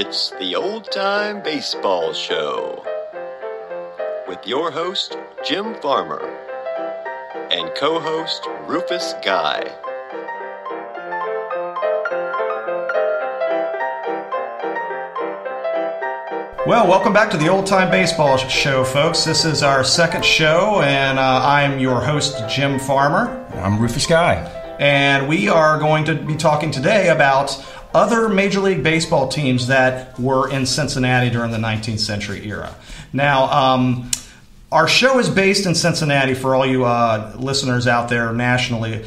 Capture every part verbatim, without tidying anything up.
It's the Old Time Baseball Show with your host, Jim Farmer, and co-host, Rufus Guy. Well, welcome back to the Old Time Baseball Show, folks. This is our second show, and uh, I'm your host, Jim Farmer. I'm Rufus Guy. And we are going to be talking today about other Major League Baseball teams that were in Cincinnati during the nineteenth century era. Now, um, our show is based in Cincinnati for all you uh, listeners out there nationally.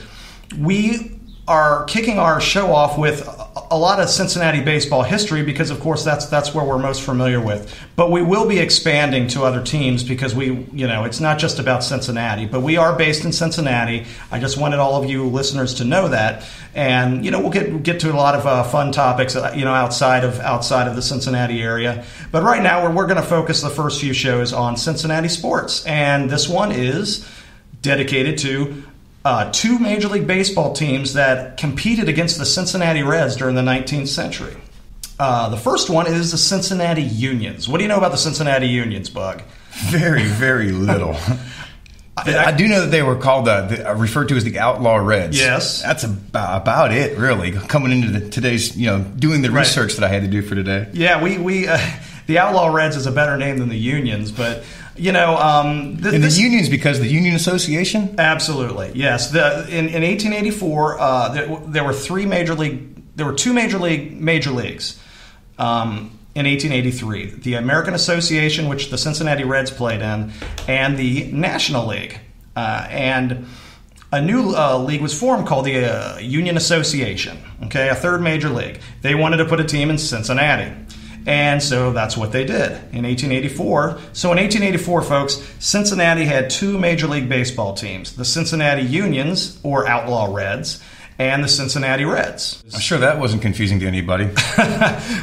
We are kicking our show off with a lot of Cincinnati baseball history because, of course, that's that's where we're most familiar with. But we will be expanding to other teams because we, you know, it's not just about Cincinnati. But we are based in Cincinnati. I just wanted all of you listeners to know that, and you know, we'll get get to a lot of uh, fun topics, you know, outside of outside of the Cincinnati area. But right now, we're we're going to focus the first few shows on Cincinnati sports, and this one is dedicated to Uh, two Major League Baseball teams that competed against the Cincinnati Reds during the nineteenth century. Uh, the first one is the Cincinnati Unions. What do you know about the Cincinnati Unions, Bug? Very, very little. I, I, I do know that they were called, uh, the, uh, referred to as the Outlaw Reds. Yes. That's about, about it, really, coming into the, today's, you know, doing the research right. that I had to do for today. Yeah, we, we uh, the Outlaw Reds is a better name than the Unions, but... You know, um, th- and the this, unions because the Union Association. Absolutely, yes. The, in, in eighteen eighty-four, uh, there, there were three major league. There were two major league major leagues. Um, in eighteen eighty-three, the American Association, which the Cincinnati Reds played in, and the National League. Uh, and a new uh, league was formed called the uh, Union Association. Okay, a third major league. They wanted to put a team in Cincinnati. And so that's what they did in eighteen eighty-four. So in eighteen eighty-four, folks, Cincinnati had two Major League Baseball teams, the Cincinnati Unions, or Outlaw Reds, and the Cincinnati Reds. I'm sure that wasn't confusing to anybody.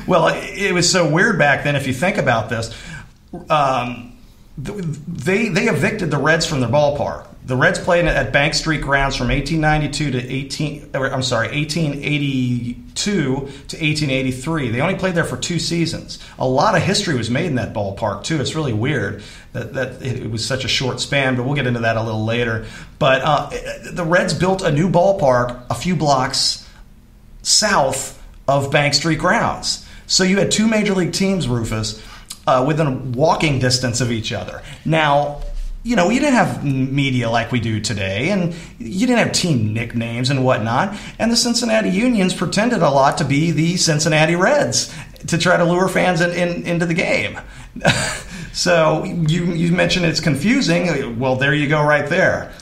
Well, it was so weird back then, if you think about this. Um, they, they evicted the Reds from their ballpark. The Reds played at Bank Street Grounds from eighteen ninety-two to eighteen, I'm sorry, eighteen eighty-two to eighteen eighty-three. They only played there for two seasons. A lot of history was made in that ballpark, too. It's really weird that, that it was such a short span, but we'll get into that a little later. But uh, the Reds built a new ballpark a few blocks south of Bank Street Grounds. So you had two Major League teams, Rufus, uh, within walking distance of each other. Now... You know, you didn't have media like we do today, and you didn't have team nicknames and whatnot. And the Cincinnati Unions pretended a lot to be the Cincinnati Reds to try to lure fans in, in, into the game. So you, you mentioned it's confusing. Well, there you go right there.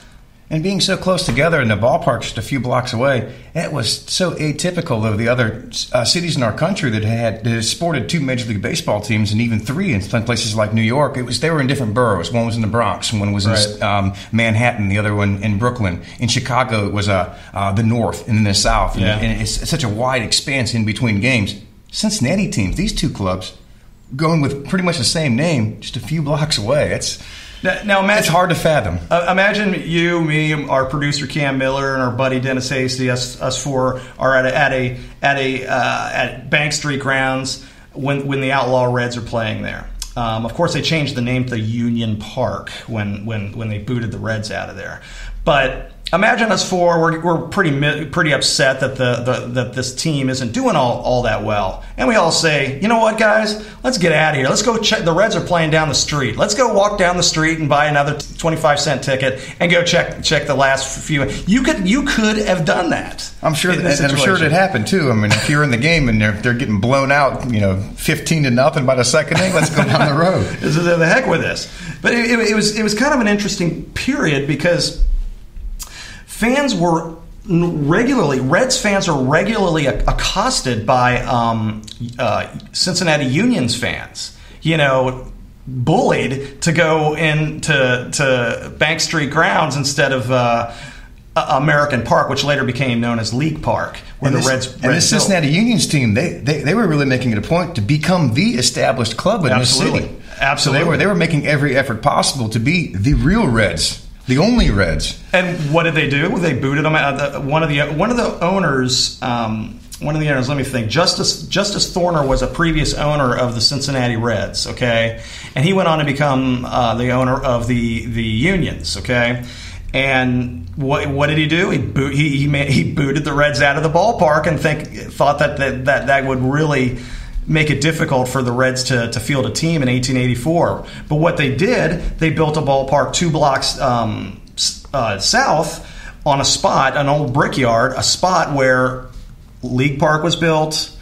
And being so close together in the ballpark just a few blocks away, that was so atypical of the other uh, cities in our country that had, that had sported two Major League Baseball teams and even three in places like New York. It was They were in different boroughs. One was in the Bronx, one was right. in um, Manhattan, the other one in Brooklyn. In Chicago, it was uh, uh, the North and then the South. Yeah. And, and it's such a wide expanse in between games. Cincinnati teams, these two clubs, going with pretty much the same name just a few blocks away. It's... Now, now imagine, it's hard to fathom. Uh, imagine you, me, our producer Cam Miller, and our buddy Dennis Hasty, us, us four are at a at a at a uh, at Bank Street Grounds when when the Outlaw Reds are playing there. Um, of course, they changed the name to Union Park when when when they booted the Reds out of there. But imagine us four. We're we're pretty pretty upset that the, the that this team isn't doing all, all that well, and we all say, you know what, guys, let's get out of here. Let's go check. The Reds are playing down the street. Let's go walk down the street and buy another twenty-five cent ticket and go check check the last few. You could you could have done that. I'm sure that I'm sure it happened too. I mean, if you're in the game and they're they're getting blown out, you know, fifteen to nothing by the second inning, let's go down the road. The heck with this. But it, it, it was it was kind of an interesting period because. Fans were regularly, Reds fans are regularly accosted by um, uh, Cincinnati Unions fans, you know, bullied to go into to Bank Street Grounds instead of uh, American Park, which later became known as League Park, where and the this, Reds. Reds and the Cincinnati Unions team, they, they they were really making it a point to become the established club in Absolutely. the city. Absolutely, so they were they were making every effort possible to be the real Reds. The only Reds. And what did they do? They booted them out. One of the one of the owners um, one of the owners, let me think, Justice Justice Thorner was a previous owner of the Cincinnati Reds, okay? And he went on to become uh, the owner of the, the Unions, okay? And what what did he do? He boot, he he, made, he booted the Reds out of the ballpark and think thought that that, that, that would really make it difficult for the Reds to, to field a team in eighteen eighty-four. But what they did, they built a ballpark two blocks um, uh, south on a spot, an old brickyard, a spot where League Park was built,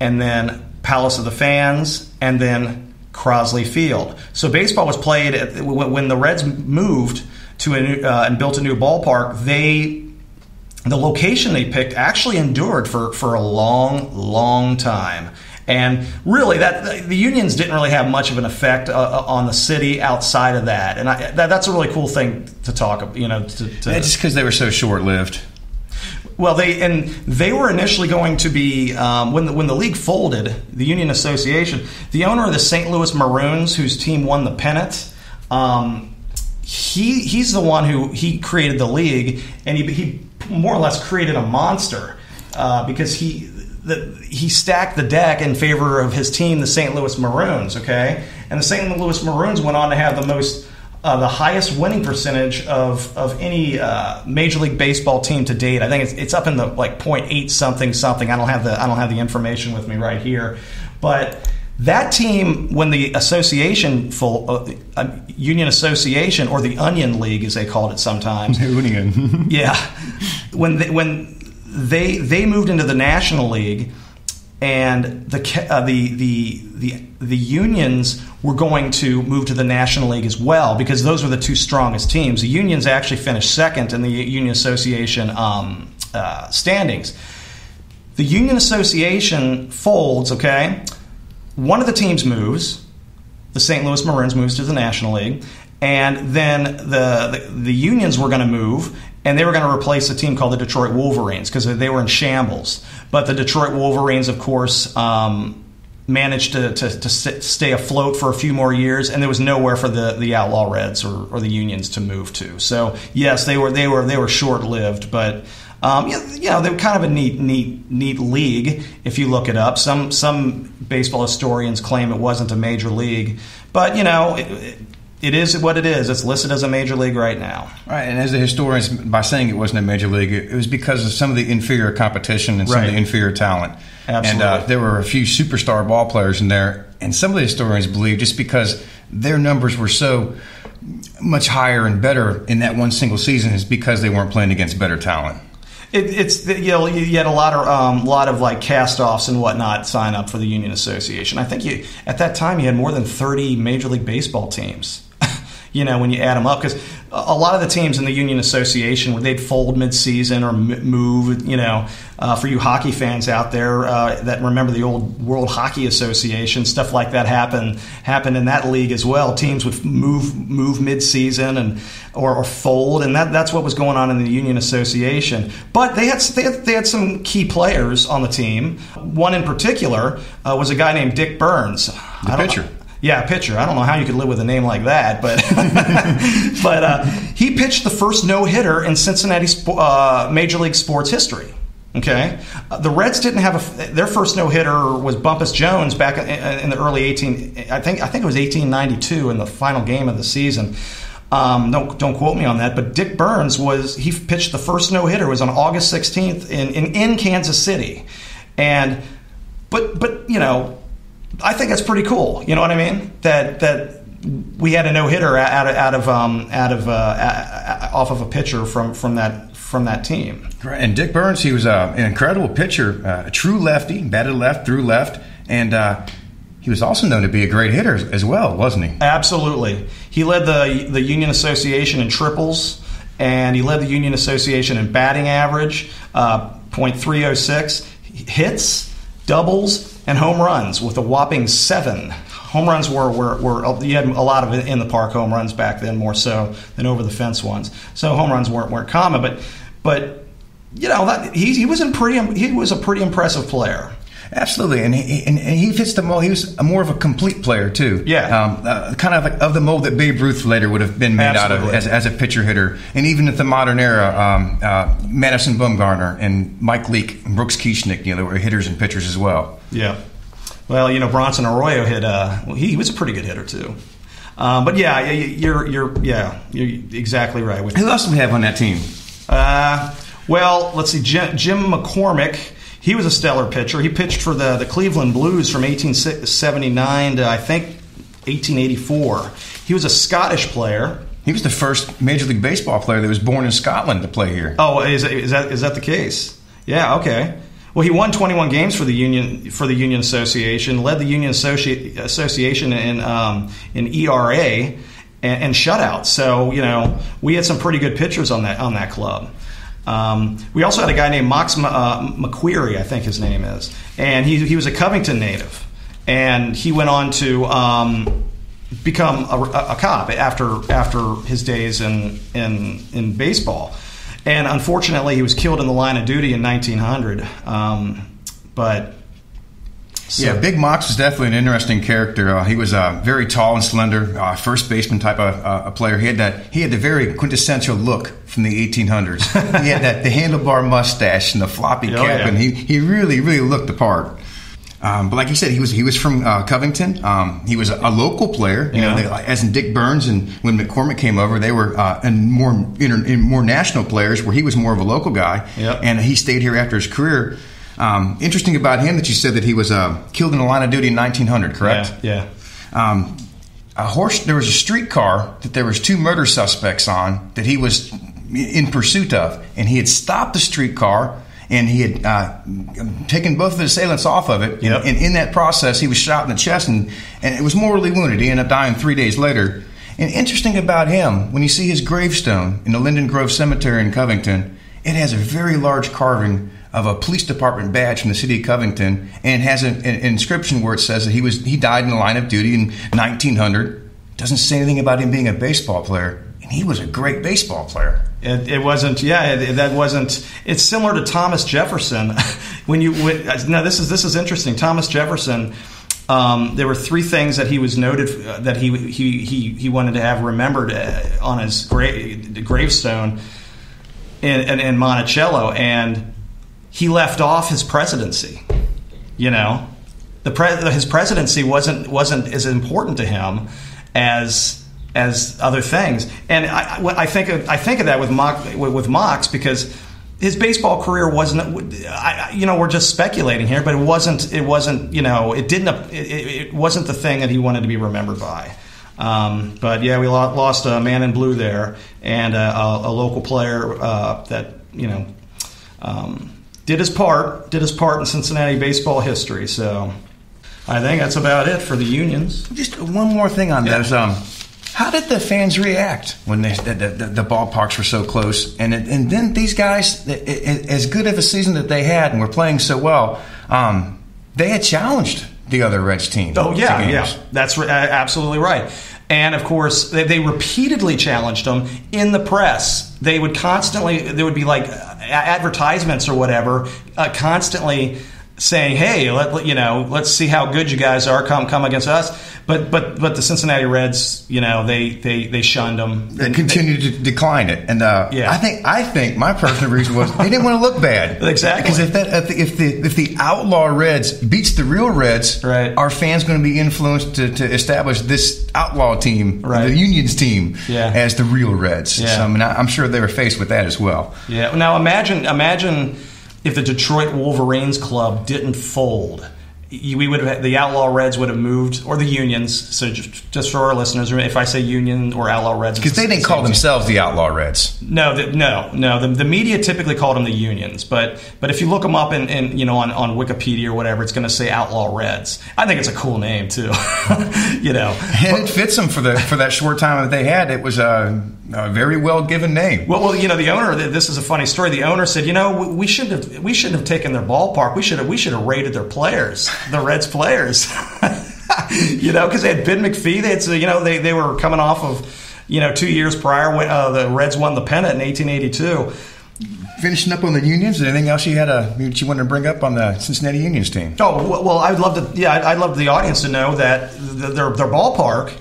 and then Palace of the Fans, and then Crosley Field. So baseball was played at, when the Reds moved to a new, uh, and built a new ballpark. They the location they picked actually endured for for a long, long time. And really, that the Unions didn't really have much of an effect uh, on the city outside of that. And I, that, that's a really cool thing to talk about, you know. To, to, yeah, just because they were so short-lived. Well, they and they were initially going to be um, when the, when the league folded, the Union Association. The owner of the Saint Louis Maroons, whose team won the pennant, um, he he's the one who he created the league, and he he more or less created a monster uh, because he. The, he stacked the deck in favor of his team, the Saint Louis Maroons, okay? And the Saint Louis Maroons went on to have the most, uh, the highest winning percentage of, of any uh, Major League Baseball team to date. I think it's, it's up in the, like, point eight something something. I don't have the I don't have the information with me right here. But that team, when the association, full, uh, uh, Union Association, or the Onion League, as they called it sometimes. Onion. Yeah. When they, when... They they moved into the National League, and the, uh, the the the the Unions were going to move to the National League as well because those were the two strongest teams. The Unions actually finished second in the Union Association um, uh, standings. The Union Association folds. Okay, one of the teams moves. The Saint Louis Maroons moves to the National League, and then the the, the Unions were going to move. And they were going to replace a team called the Detroit Wolverines because they were in shambles. But the Detroit Wolverines, of course, um, managed to, to, to sit, stay afloat for a few more years, and there was nowhere for the, the Outlaw Reds or, or the Unions to move to. So yes, they were they were they were short lived, but um, you, you know they were kind of a neat neat neat league if you look it up. Some some baseball historians claim it wasn't a major league, but you know. It, it, It is what it is. It's listed as a major league right now. Right, and as a historian, by saying it wasn't a major league, it was because of some of the inferior competition and some right. of the inferior talent. Absolutely. And uh, there were a few superstar ball players in there, and some of the historians believe just because their numbers were so much higher and better in that one single season is because they weren't playing against better talent. It, it's you know you had a lot of um, lot of like cast-offs and whatnot sign up for the Union Association. I think you at that time you had more than thirty Major League Baseball teams. You know, when you add them up, because a lot of the teams in the Union Association, they'd fold mid-season or move, you know, uh, for you hockey fans out there uh, that remember the old World Hockey Association, stuff like that happened happened in that league as well. Teams would move move mid-season and or, or fold, and that, that's what was going on in the Union Association. But they had they had, they had some key players on the team. One in particular uh, was a guy named Dick Burns. The pitcher. Yeah, pitcher. I don't know how you could live with a name like that, but but uh, he pitched the first no-hitter in Cincinnati uh, Major League sports history. Okay, uh, the Reds didn't have a, their first no-hitter was Bumpus Jones back in, in the early eighteen. I think I think it was eighteen ninety-two in the final game of the season. Um, don't don't quote me on that. But Dick Burns was he pitched the first no-hitter. It was on August sixteenth in, in in Kansas City, and but but you know. I think that's pretty cool. You know what I mean? That that we had a no hitter out of out of um, out of uh, off of a pitcher from, from that from that team. And Dick Burns, he was uh, an incredible pitcher, uh, a true lefty, batted left, threw left, and uh, he was also known to be a great hitter as well, wasn't he? Absolutely. He led the the Union Association in triples, and he led the Union Association in batting average, uh, point three oh six hits, doubles. And home runs with a whopping seven. Home runs were, were, were you had a lot of in the park home runs back then, more so than over the fence ones. So home runs weren't weren't common, but but you know that, he he was in pretty he was a pretty impressive player. Absolutely, and he, and he fits the mold. He was more of a complete player too. Yeah, um, uh, kind of like of the mold that Babe Ruth later would have been made Absolutely. out of as, as a pitcher hitter, and even at the modern era, um, uh, Madison Bumgarner and Mike Leake, and Brooks Kieschnick, you know, they were hitters and pitchers as well. Yeah, well, you know, Bronson Arroyo hit. Uh, well, he, he was a pretty good hitter too. Um, but yeah, you're you're yeah, you're exactly right. Which, who else do we have on that team? Uh, well, let's see, Jim, Jim McCormick. He was a stellar pitcher. He pitched for the, the Cleveland Blues from eighteen seventy-nine to, I think, eighteen eighty-four. He was a Scottish player. He was the first Major League Baseball player that was born in Scotland to play here. Oh, is, is that is that the case? Yeah, okay. Well, he won twenty-one games for the Union for the Union Association, led the Union Associ- Association in um, in E R A and, and shutouts. So, you know, we had some pretty good pitchers on that on that club. Um, we also had a guy named Mox uh, McQuerey, I think his name is, and he he was a Covington native, and he went on to um, become a, a cop after after his days in in in baseball, and unfortunately he was killed in the line of duty in nineteen hundred. Um, but so. Yeah, Big Mox was definitely an interesting character. Uh, he was uh, very tall and slender, uh, first baseman type of uh, a player. He had that. He had the very quintessential look from the eighteen hundreds. He had that the handlebar mustache and the floppy oh, cap, yeah. and he, he really really looked the part. Um, but like you said, he was he was from uh, Covington. Um, he was a, a local player, you yeah. know, they, as in Dick Burns. And when McCormick came over, they were uh, and more inter, in more national players, where he was more of a local guy. Yep. And he stayed here after his career. Um, interesting about him that you said that he was uh, killed in the line of duty in nineteen hundred, correct? Yeah. yeah. Um, a horse. There was a streetcar that there was two murder suspects on that he was in pursuit of, and he had stopped the streetcar and he had uh, taken both of the assailants off of it. Yep. And in that process, he was shot in the chest and, and it was mortally wounded. He ended up dying three days later. And interesting about him, when you see his gravestone in the Linden Grove Cemetery in Covington, it has a very large carving of a police department badge from the city of Covington, and has an, an inscription where it says that he was he died in the line of duty in nineteen hundred. Doesn't say anything about him being a baseball player, and he was a great baseball player. It, it wasn't, yeah, it, that wasn't. It's similar to Thomas Jefferson. when you when, now this is this is interesting. Thomas Jefferson. Um, there were three things that he was noted uh, that he he he he wanted to have remembered uh, on his gra- gravestone in, in, in Monticello, and he left off his presidency. You know, the pre- his presidency wasn't wasn't as important to him as as other things. And I, I think of, I think of that with Mox, with Mox because his baseball career wasn't. I, you know, we're just speculating here, but it wasn't. It wasn't. You know, it didn't. It, it wasn't the thing that he wanted to be remembered by. Um, but yeah, we lost a man in blue there, and a, a, a local player uh, that you know. Um, Did his part, did his part in Cincinnati baseball history. So I think that's about it for the Unions. Just one more thing on yeah. that is, um, how did the fans react when they, the, the, the ballparks were so close? And it, and then these guys, it, it, as good of a season that they had and were playing so well, um, they had challenged the other Reds team. Oh, yeah, yeah. That's re- absolutely right. And, of course, they, they repeatedly challenged them in the press. They would constantly, there would be like advertisements or whatever, uh, constantly saying, hey, let, you know, let's see how good you guys are. Come come against us. But but but the Cincinnati Reds, you know, they they, they shunned them. They continued they, to decline it. And uh, yeah. I think I think my personal reason was they didn't want to look bad. Exactly. Because if that if the, if the if the Outlaw Reds beats the real Reds, right. our fans going to be influenced to, to establish this Outlaw team, right. the Unions team, yeah. as the real Reds. Yeah. So, I mean, I, I'm sure they were faced with that as well. Yeah. Now imagine imagine. If the Detroit Wolverines club didn't fold, we would have, the Outlaw Reds would have moved, or the Unions. So just for our listeners, if I say Union or Outlaw Reds, because they didn't call themselves the Outlaw Reds. No, the, no, no. The, the media typically called them the Unions, but but if you look them up in, in you know on, on Wikipedia or whatever, it's going to say Outlaw Reds. I think it's a cool name too, you know. And it fits them for the for that short time that they had. It was a. Uh, A very well given name. Well, well, you know, the owner. This is a funny story. The owner said, "You know, we should have we should have taken their ballpark. We should have we should have raided their players, the Reds players. You know, because they had Ben McPhee. They had, you know, they, they were coming off of, you know, two years prior when uh, the Reds won the pennant in eighteen eighty-two. finishing up on the Unions, and anything else you had a you wanted to bring up on the Cincinnati Unions team? Oh well, I'd love to. Yeah, I'd love the audience to know that the, their their ballpark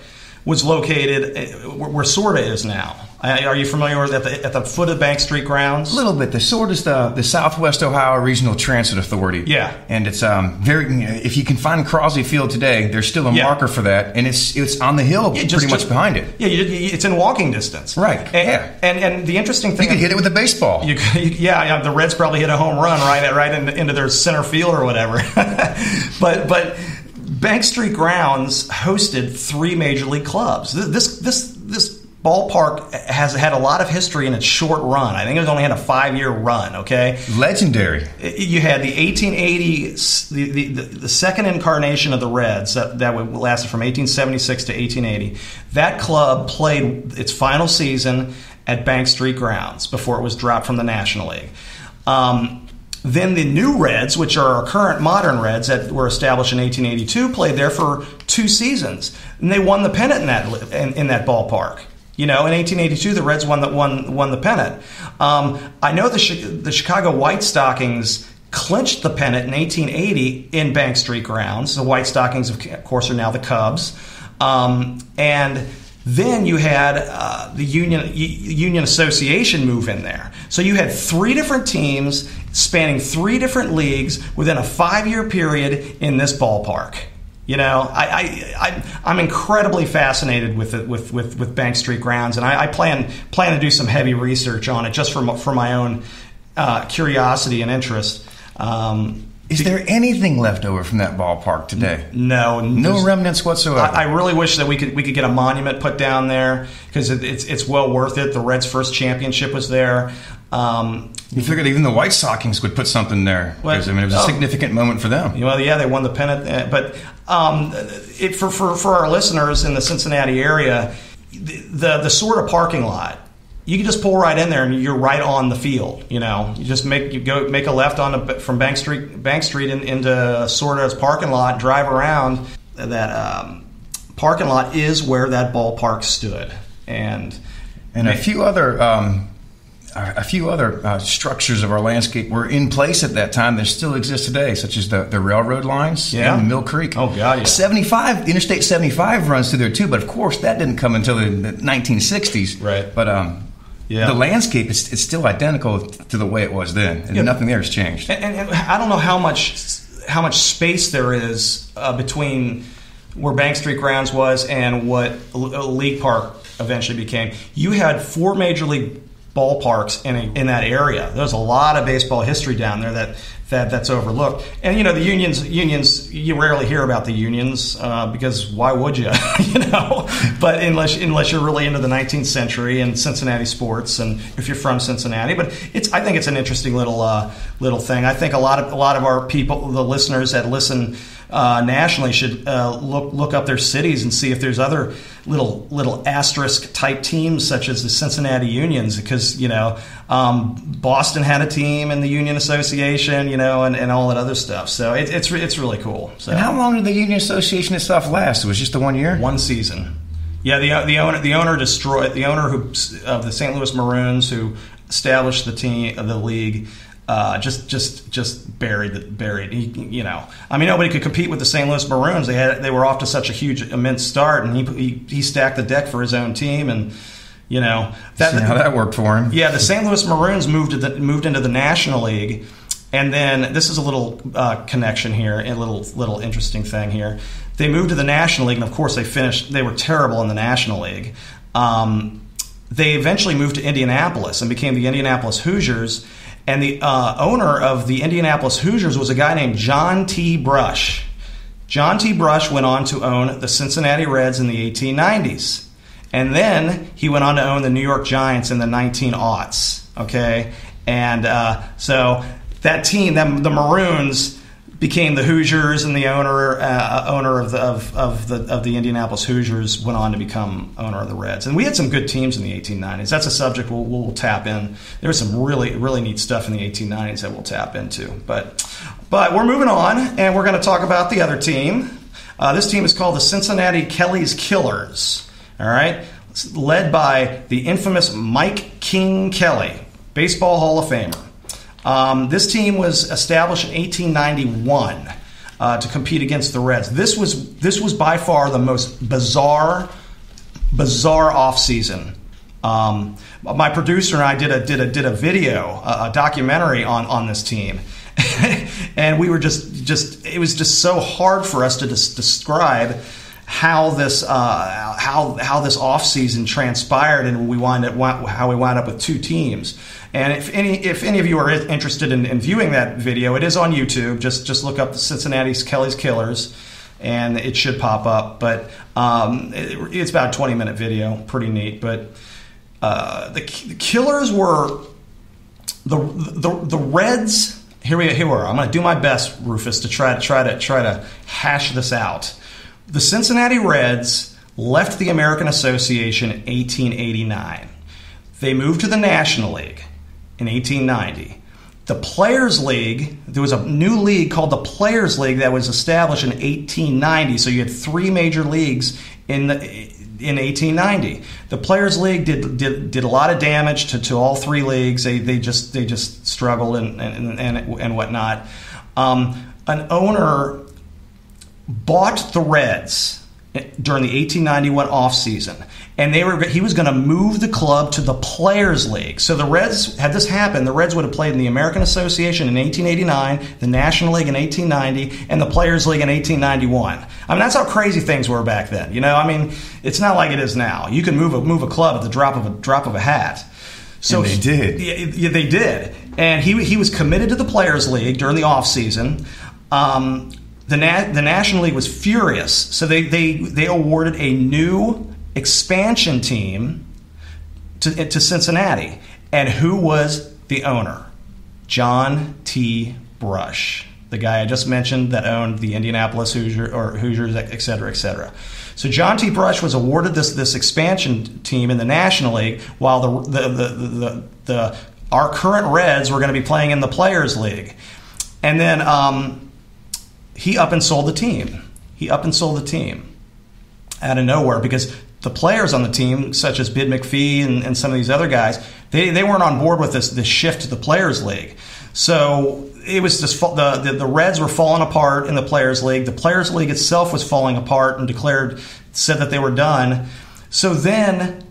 was located where Sorda is now. Are you familiar with at the at the foot of Bank Street Grounds? A little bit. The Sorda is the, the Southwest Ohio Regional Transit Authority. Yeah, and it's um very. If you can find Crosley Field today, there's still a yeah. marker for that, and it's it's on the hill, yeah, just, pretty just, much behind it. Yeah, you, it's in walking distance. Right. And, yeah. And and the interesting thing, you could hit it with a baseball. You, you, yeah, yeah. The Reds probably hit a home run right at, right in, into their center field or whatever. but but. Bank Street Grounds hosted three major league clubs. This this this ballpark has had a lot of history in its short run. I think it only had a five-year run. Okay, legendary. You had the eighteen eighty, the the, the second incarnation of the Reds that that lasted from eighteen seventy-six to eighteen eighty. That club played its final season at Bank Street Grounds before it was dropped from the National League. Um, Then the new Reds, which are our current modern Reds that were established in eighteen eighty-two, played there for two seasons, and they won the pennant in that in, in that ballpark. You know, in eighteen eighty-two, the Reds won the won won the pennant. Um, I know the the Chicago White Stockings clinched the pennant in eighteen eighty in Bank Street Grounds. The White Stockings, of course, are now the Cubs, um, and. Then you had uh, the Union Union Association move in there. So you had three different teams spanning three different leagues within a five-year period in this ballpark. You know, I, I, I, I'm incredibly fascinated with, it, with with with Bank Street Grounds, and I, I plan plan to do some heavy research on it just for for my own uh, curiosity and interest. Um, Is there anything left over from that ballpark today? No, no remnants whatsoever. I, I really wish that we could we could get a monument put down there because it, it's it's well worth it. The Reds' first championship was there. Um, you figured even the White Stockings would put something there because I mean it was a significant moment for them. Well, yeah, they won the pennant, but um, it, for for for our listeners in the Cincinnati area, the the, the Sorda parking lot. You can just pull right in there, and you're right on the field. You know, you just make you go make a left on the, from Bank Street, Bank Street in, into Sorda's parking lot, drive around. That um, parking lot is where that ballpark stood, and and make, a few other um, a few other uh, structures of our landscape were in place at that time that still exist today, such as the, the railroad lines yeah. and the Mill Creek. Oh God, yeah. seventy-five, Interstate seventy-five runs through there too, but of course that didn't come until the, the nineteen sixties. Right, but um. Yeah. The landscape is it's still identical to the way it was then, and yeah. nothing there has changed. And, and, and I don't know how much how much space there is uh, between where Bank Street Grounds was and what League Park eventually became. You had four major league ballparks in a, in that area. There's a lot of baseball history down there that, that that's overlooked. And you know the unions unions you rarely hear about the unions uh, because why would you? you know, but unless unless you're really into the nineteenth century and Cincinnati sports, and if you're from Cincinnati. But it's I think it's an interesting little uh, little thing. I think a lot of a lot of our people, the listeners that listen uh, nationally, should uh, look look up their cities and see if there's other little little asterisk type teams such as the Cincinnati Unions, because. You know, um, Boston had a team in the Union Association, you know, and, and all that other stuff. So it, it's it's really cool. So. And how long did the Union Association itself last? It was just the one year, one season. Yeah, the the owner the owner destroyed the owner who of the Saint Louis Maroons who established the team of the league. Uh, just, just, just buried, buried. He, you know, I mean, nobody could compete with the Saint Louis Maroons. They had they were off to such a huge, immense start, and he he, he stacked the deck for his own team and. You know that, see how that worked for him. Yeah, the Saint Louis Maroons moved to the, moved into the National League, and then this is a little uh, connection here, a little little interesting thing here. They moved to the National League, and of course they finished. They were terrible in the National League. Um, they eventually moved to Indianapolis and became the Indianapolis Hoosiers. And the uh, owner of the Indianapolis Hoosiers was a guy named John T. Brush. John T. Brush went on to own the Cincinnati Reds in the eighteen nineties. And then he went on to own the New York Giants in the nineteen aughts, okay? And uh, so that team, that, the Maroons, became the Hoosiers, and the owner uh, owner of the of, of the of the Indianapolis Hoosiers went on to become owner of the Reds. And we had some good teams in the eighteen nineties. That's a subject we'll, we'll tap in. There was some really really neat stuff in the eighteen nineties that we'll tap into. But but we're moving on, and we're going to talk about the other team. Uh, this team is called the Cincinnati Kelly's Killers. All right, led by the infamous Mike King Kelly, Baseball Hall of Famer. Um, this team was established in eighteen ninety-one uh, to compete against the Reds. This was this was by far the most bizarre, bizarre offseason. Um, my producer and I did a did a did a video, a, a documentary on on this team, and we were just just it was just so hard for us to dis- describe how this uh, how how this offseason transpired, and we wound up how we wound up with two teams. And if any if any of you are interested in, in viewing that video, it is on YouTube. Just just look up the Cincinnati Kelly's Killers, and it should pop up. But um, it, it's about a twenty minute video, pretty neat. But Uh, the, the Killers were the the the Reds. Here we here we are. I'm going to do my best, Rufus, to try to try to try to hash this out. The Cincinnati Reds left the American Association in eighteen eighty-nine. They moved to the National League in eighteen ninety. The Players League. There was a new league called the Players League that was established in eighteen ninety. So you had three major leagues in the. In eighteen ninety, the Players League did did, did a lot of damage to, to all three leagues. They they just they just struggled and and and, and whatnot. Um, an owner bought the Reds during the eighteen ninety-one offseason, and they were he was going to move the club to the Players League. So the Reds, had this happened, the Reds would have played in the American Association in eighteen eighty-nine, the National League in eighteen ninety, and the Players League in eighteen ninety-one. I mean, that's how crazy things were back then. You know, I mean, it's not like it is now. You can move a move a club at the drop of a drop of a hat. So and they did. He, yeah, they did. And he he was committed to the Players League during the offseason. Um, the Na- the National League was furious, so they they they awarded a new expansion team to to Cincinnati. And who was the owner? John T. Brush, the guy I just mentioned that owned the Indianapolis Hoosier, or Hoosiers, et cetera, et cetera. So John T. Brush was awarded this this expansion team in the National League, while the the the the, the, the our current Reds were going to be playing in the Players League. And then um, he up and sold the team. He up and sold the team out of nowhere, because the players on the team, such as Bid McPhee and, and some of these other guys, they, they weren't on board with this this shift to the Players League. So it was just the, the the Reds were falling apart in the Players League. The Players League itself was falling apart and declared said that they were done. So then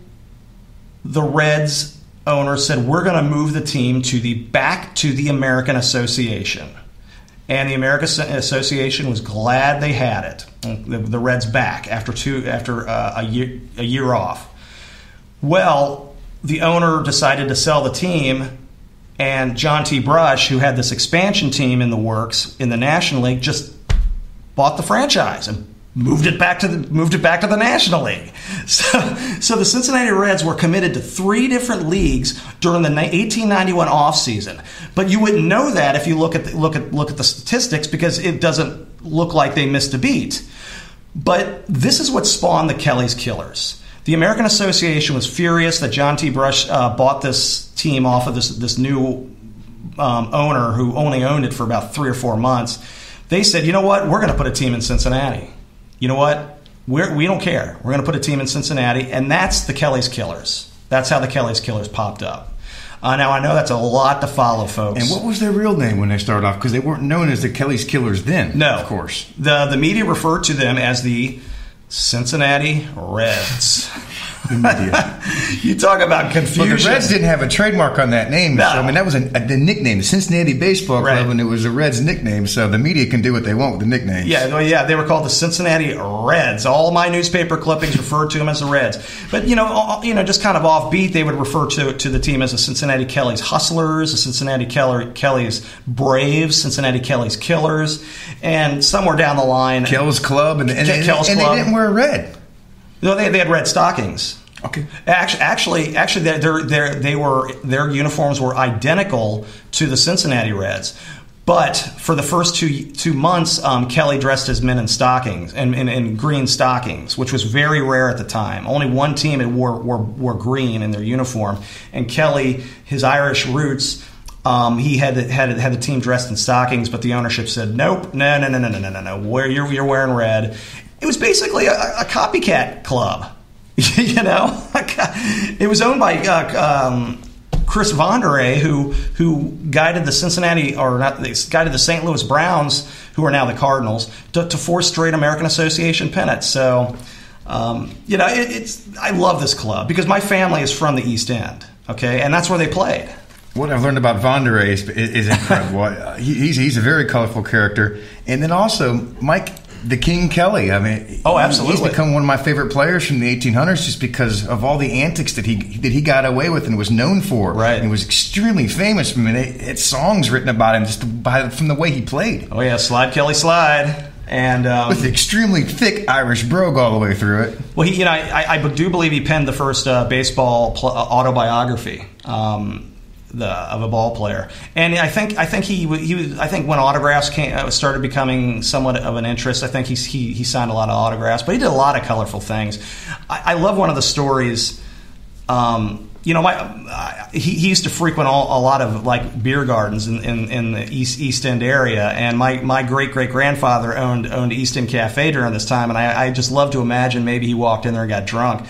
the Reds owner said, "We're going to move the team to the back to the American Association." And the American Association was glad they had it. The, the Reds back after two after uh, a year a year off. Well, the owner decided to sell the team, and John T. Brush, who had this expansion team in the works in the National League, just bought the franchise and moved it back to the moved it back to the National League. So, so the Cincinnati Reds were committed to three different leagues during the eighteen ninety-one offseason. But you wouldn't know that if you look at the, look at look at the statistics, because it doesn't look like they missed a beat. But this is what spawned the Kelly's Killers. The American Association was furious that John T. Brush uh, bought this team off of this this new um, owner who only owned it for about three or four months. They said, "You know what? We're going to put a team in Cincinnati. You know what? We're, we don't care. We're going to put a team in Cincinnati," and that's the Kelly's Killers. That's how the Kelly's Killers popped up. Uh, now, I know that's a lot to follow, folks. And what was their real name when they started off? Because they weren't known as the Kelly's Killers then. No. Of course. The, the media referred to them as the Cincinnati Reds. The media. You talk about confusion. Well, the Reds didn't have a trademark on that name. No. So, I mean, that was a, a, the nickname. The Cincinnati Baseball Club, right. And it was the Reds' nickname, so the media can do what they want with the nicknames. Yeah, well, yeah, they were called the Cincinnati Reds. All my newspaper clippings referred to them as the Reds. But, you know, all, you know, just kind of offbeat, they would refer to to the team as the Cincinnati Kelly's Hustlers, the Cincinnati Keller, Kelly's Braves, Cincinnati Kelly's Killers, and somewhere down the line. Kelly's Club. And, and, K- Kelly's and, Club. And they didn't wear red. No, they they had red stockings. Okay. Actually, actually, actually, they they they were their uniforms were identical to the Cincinnati Reds, but for the first two two months, um, Kelly dressed his men in stockings and in, in, in green stockings, which was very rare at the time. Only one team had wore wore, wore green in their uniform, and Kelly, his Irish roots. Um, he had had had the team dressed in stockings, but the ownership said, "Nope, no, no, no, no, no, no, no, no. Where you're you're wearing red." It was basically a, a copycat club, you know. It was owned by uh, um, Chris Von der Ahe, who who guided the Cincinnati or not guided the Saint Louis Browns, who are now the Cardinals, to, to four straight American Association pennants. So, um, you know, it, it's I love this club because my family is from the East End, okay, and that's where they played. What I've learned about Von der Ahe is, is incredible. he, he's he's a very colorful character, and then also Mike the King Kelly. I mean, oh, absolutely, he's become one of my favorite players from the eighteen hundreds just because of all the antics that he that he got away with and was known for. Right, and he was extremely famous. I mean, it, it's songs written about him just by from the way he played. Oh yeah, slide Kelly, slide. And um, with extremely thick Irish brogue all the way through it. Well, he, you know, I, I do believe he penned the first uh, baseball pl- autobiography. Um, The, of a ball player, and I think I think he he was I think when autographs came started becoming somewhat of an interest. I think he he he signed a lot of autographs, but he did a lot of colorful things. I, I love one of the stories. Um, you know, my uh, he, he used to frequent all, a lot of like beer gardens in, in, in the East East End area, and my, my great great grandfather owned owned East End Cafe during this time, and I, I just love to imagine maybe he walked in there and got drunk,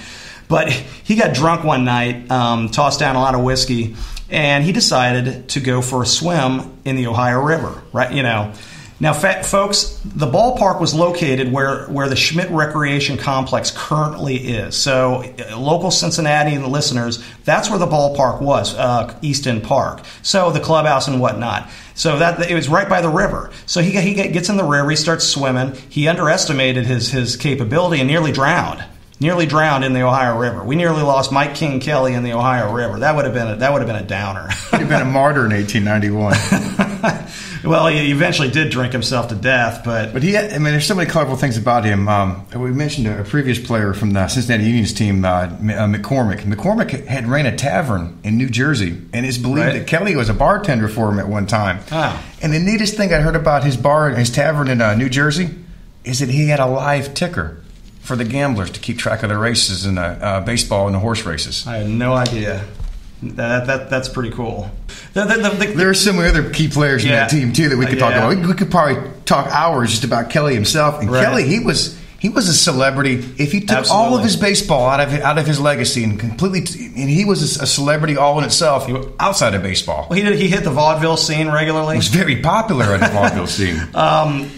but he got drunk one night, um, tossed down a lot of whiskey. And he decided to go for a swim in the Ohio River, right? You know, now, fa- folks, the ballpark was located where, where the Schmidt Recreation Complex currently is. So, uh, local Cincinnati and the listeners, that's where the ballpark was, uh, East End Park. So, the clubhouse and whatnot. So that it was right by the river. So he he gets in the river, he starts swimming. He underestimated his his capability and nearly drowned. Nearly drowned in the Ohio River. We nearly lost Mike King Kelly in the Ohio River. That would have been a, that would have been a downer. He'd have been a martyr in eighteen ninety-one. Well, he eventually did drink himself to death, but but he had, I mean, there's so many colorful things about him. Um, we mentioned a previous player from the Cincinnati Unions team, uh, McCormick. McCormick had ran a tavern in New Jersey, and it's believed right. that Kelly was a bartender for him at one time. Ah. And the neatest thing I heard about his bar, his tavern in uh, New Jersey, is that he had a live ticker for the gamblers to keep track of the races in the uh, baseball and the horse races. I had no idea. That, that that's pretty cool. The, the, the, the, there are so many other key players yeah. in that team too that we could uh, yeah. talk about. We, we could probably talk hours just about Kelly himself. And right. Kelly, he was he was a celebrity. If he took Absolutely. all of his baseball out of out of his legacy and completely, t- and he was a celebrity all in itself outside of baseball. Well, he did, he hit the vaudeville scene regularly. He was very popular in the vaudeville scene. Um,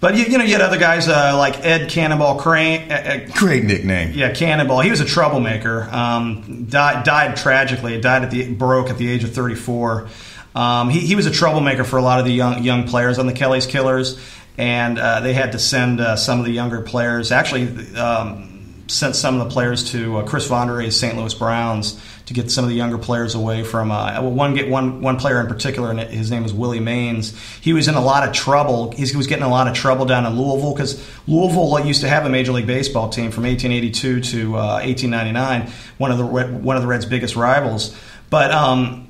But, you, you know, you had other guys uh, like Ed Cannonball Crane. Uh, uh, Great nickname. Yeah, Cannonball. He was a troublemaker. Um, died, died tragically. Died at the broke at the age of thirty-four. Um, he, he was a troublemaker for a lot of the young young players on the Kelly's Killers. And uh, they had to send uh, some of the younger players. Actually, um, sent some of the players to uh, Chris Von der Ahe's Saint Louis Browns to get some of the younger players away from uh, one get one one player in particular, and his name was Willie Mains. He was in a lot of trouble. He was getting a lot of trouble down in Louisville because Louisville used to have a Major League Baseball team from eighteen eighty-two to uh, eighteen ninety-nine, one of the one of the Reds' biggest rivals. But um,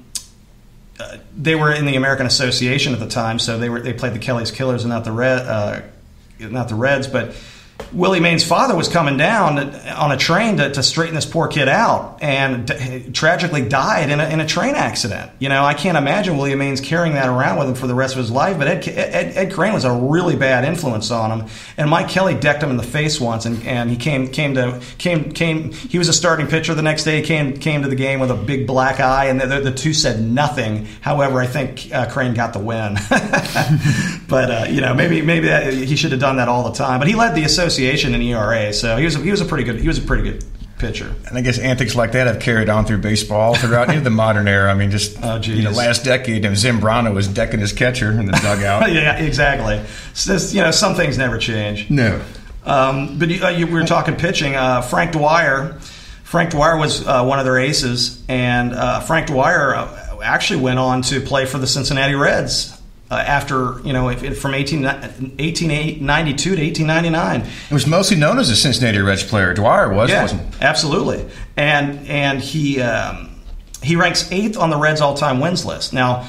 they were in the American Association at the time, so they were they played the Kelly's Killers and not the Red, uh, not the Reds, but. Willie Mains' father was coming down on a train to, to straighten this poor kid out and d- tragically died in a, in a train accident. You know, I can't imagine Willie Mains carrying that around with him for the rest of his life, but Ed, Ed, Ed Crane was a really bad influence on him. And Mike Kelly decked him in the face once, and, and he came came to came came he was a starting pitcher the next day. He came came to the game with a big black eye, and the, the, the two said nothing. However, I think uh, Crane got the win. But uh, you know, maybe maybe that, he should have done that all the time. But he led the association in E R A, so he was a, he was a pretty good he was a pretty good pitcher. And I guess antics like that have carried on through baseball throughout the modern era. I mean, just oh, you know, last decade, Zambrano was decking his catcher in the dugout. Yeah, exactly. So, you know, some things never change. No. Um, but you, uh, you, we were talking pitching. Uh, Frank Dwyer, Frank Dwyer was uh, one of their aces, and uh, Frank Dwyer uh, actually went on to play for the Cincinnati Reds. Uh, after, you know, from eighteen ninety-two to eighteen ninety-nine. It was mostly known as a Cincinnati Reds player. Dwyer was, yeah, wasn't he? Absolutely. And and he um, he ranks eighth on the Reds' all-time wins list. Now,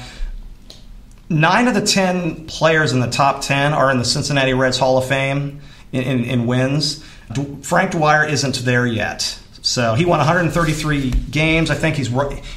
nine of the ten players in the top ten are in the Cincinnati Reds Hall of Fame in, in, in wins. D- Frank Dwyer isn't there yet. So he won one hundred thirty-three games. I think he's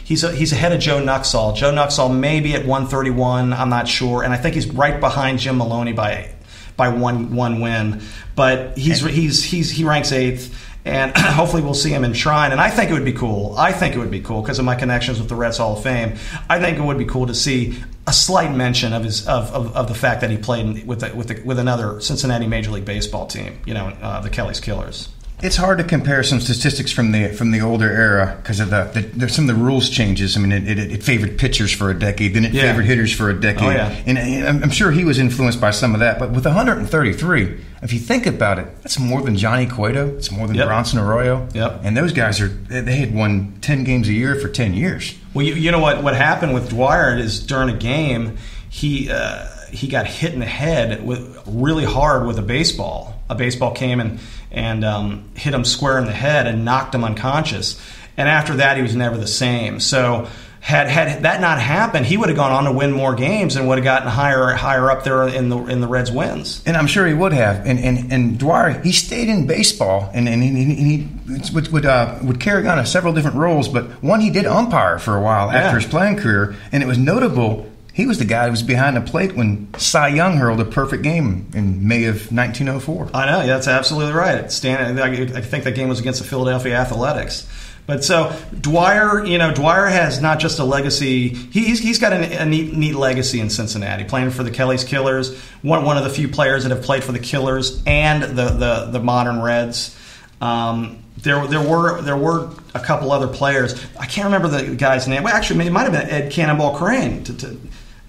he's a, he's ahead of Joe Nuxall. Joe Nuxall may be at one thirty-one. I'm not sure, and I think he's right behind Jim Maloney by by one one win. But he's he's he's he ranks eighth, And hopefully we'll see him enshrined. And I think it would be cool. I think it would be cool because of my connections with the Reds Hall of Fame. I think it would be cool to see a slight mention of his of, of, of the fact that he played with the, with the, with another Cincinnati Major League Baseball team. You know, uh, the Kelly's Killers. It's hard to compare some statistics from the from the older era because of the, the, the some of the rules changes. I mean, it, it, it favored pitchers for a decade, then it yeah. favored hitters for a decade. Oh, yeah. And I'm sure he was influenced by some of that. But with one hundred thirty-three, if you think about it, that's more than Johnny Cueto. It's more than yep. Bronson Arroyo. Yep. And those guys are they had won ten games a year for ten years. Well, you, you know what what happened with Dwyer is during a game he uh, he got hit in the head with really hard with a baseball. A baseball came and. and um, hit him square in the head and knocked him unconscious. And after that, he was never the same. So had had that not happened, he would have gone on to win more games and would have gotten higher higher up there in the in the Reds' wins. And I'm sure he would have. And and, and Dwyer, he stayed in baseball and and he, and he would would, uh, would carry on several different roles. But one, he did umpire for a while yeah. after his playing career, and it was notable. He was the guy who was behind the plate when Cy Young hurled a perfect game in May of nineteen oh four. I know, that's absolutely right. Stan, I think that game was against the Philadelphia Athletics. But so Dwyer, you know, Dwyer has not just a legacy. He's he's got a, a neat, neat legacy in Cincinnati, playing for the Kelly's Killers. One one of the few players that have played for the Killers and the the, the modern Reds. Um, There, there were there were a couple other players. I can't remember the guy's name. Well, actually, it might have been Ed Cannonball Crane. To, to,